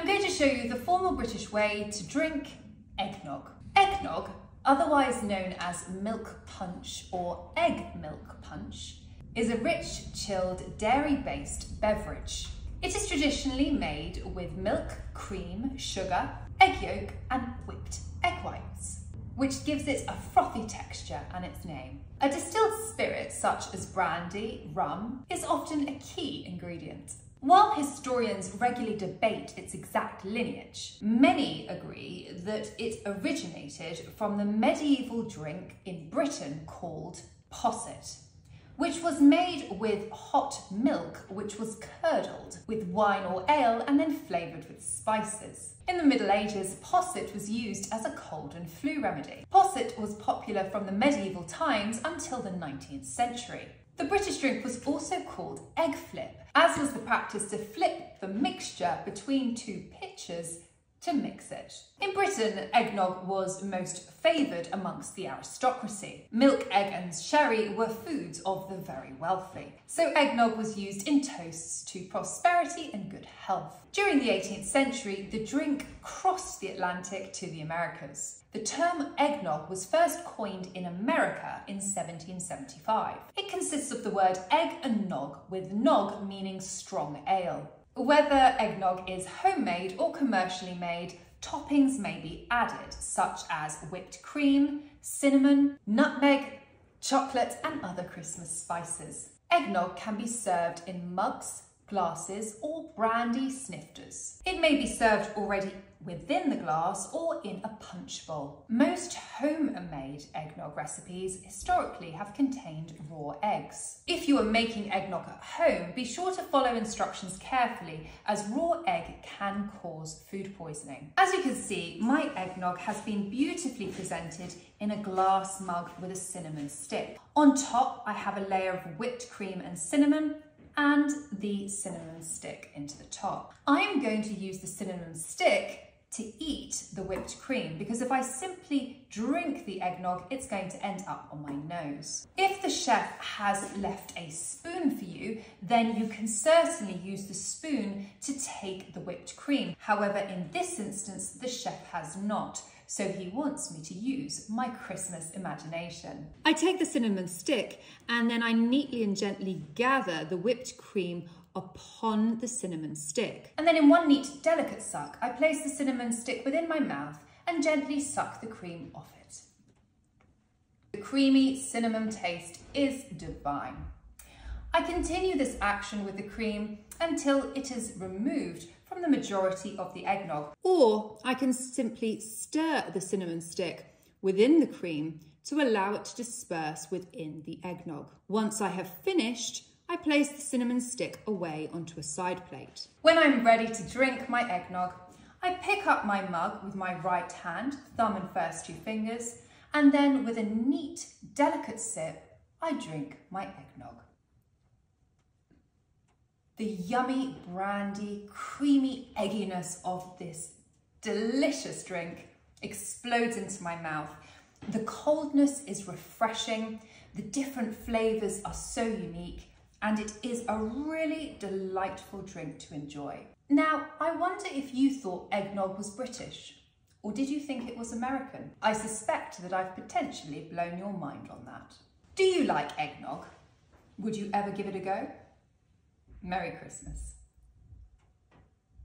I'm going to show you the formal British way to drink eggnog. Eggnog, otherwise known as milk punch or egg milk punch, is a rich, chilled, dairy-based beverage. It is traditionally made with milk, cream, sugar, egg yolk and whipped egg whites, which gives it a frothy texture and its name. A distilled spirit such as brandy, rum, is often a key ingredient. While historians regularly debate its exact lineage, many agree that it originated from the medieval drink in Britain called posset, which was made with hot milk, which was curdled with wine or ale and then flavoured with spices. In the Middle Ages, posset was used as a cold and flu remedy. Posset was popular from the medieval times until the 19th century. The British drink was also called egg flip, as was the practice to flip the mixture between two pitchers to mix it. In Britain, eggnog was most favoured amongst the aristocracy. Milk, egg and sherry were foods of the very wealthy, so eggnog was used in toasts to prosperity and good health. During the 18th century, the drink crossed the Atlantic to the Americas. The term eggnog was first coined in America in 1775. It consists of the word egg and nog, with nog meaning strong ale. Whether eggnog is homemade or commercially made, toppings may be added, such as whipped cream, cinnamon, nutmeg, chocolate and other Christmas spices. Eggnog can be served in mugs, glasses or brandy snifters. It may be served already within the glass or in a punch bowl. Most homemade eggnog recipes historically have contained raw eggs. If you are making eggnog at home, be sure to follow instructions carefully, as raw egg can cause food poisoning. As you can see, my eggnog has been beautifully presented in a glass mug with a cinnamon stick. On top, I have a layer of whipped cream and cinnamon, and the cinnamon stick into the top. I am going to use the cinnamon stick to eat the whipped cream, because if I simply drink the eggnog, it's going to end up on my nose. If the chef has left a spoon for you, then you can certainly use the spoon to take the whipped cream. However, in this instance, the chef has not, so he wants me to use my Christmas imagination. I take the cinnamon stick and then I neatly and gently gather the whipped cream upon the cinnamon stick. And then in one neat, delicate suck, I place the cinnamon stick within my mouth and gently suck the cream off it. The creamy cinnamon taste is divine. I continue this action with the cream until it is removed from the majority of the eggnog. Or I can simply stir the cinnamon stick within the cream to allow it to disperse within the eggnog. Once I have finished, I place the cinnamon stick away onto a side plate. When I'm ready to drink my eggnog, I pick up my mug with my right hand, thumb and first two fingers, and then with a neat, delicate sip, I drink my eggnog. The yummy, brandy, creamy egginess of this delicious drink explodes into my mouth. The coldness is refreshing, the different flavours are so unique, and it is a really delightful drink to enjoy. Now, I wonder if you thought eggnog was British, or did you think it was American? I suspect that I've potentially blown your mind on that. Do you like eggnog? Would you ever give it a go? Merry Christmas.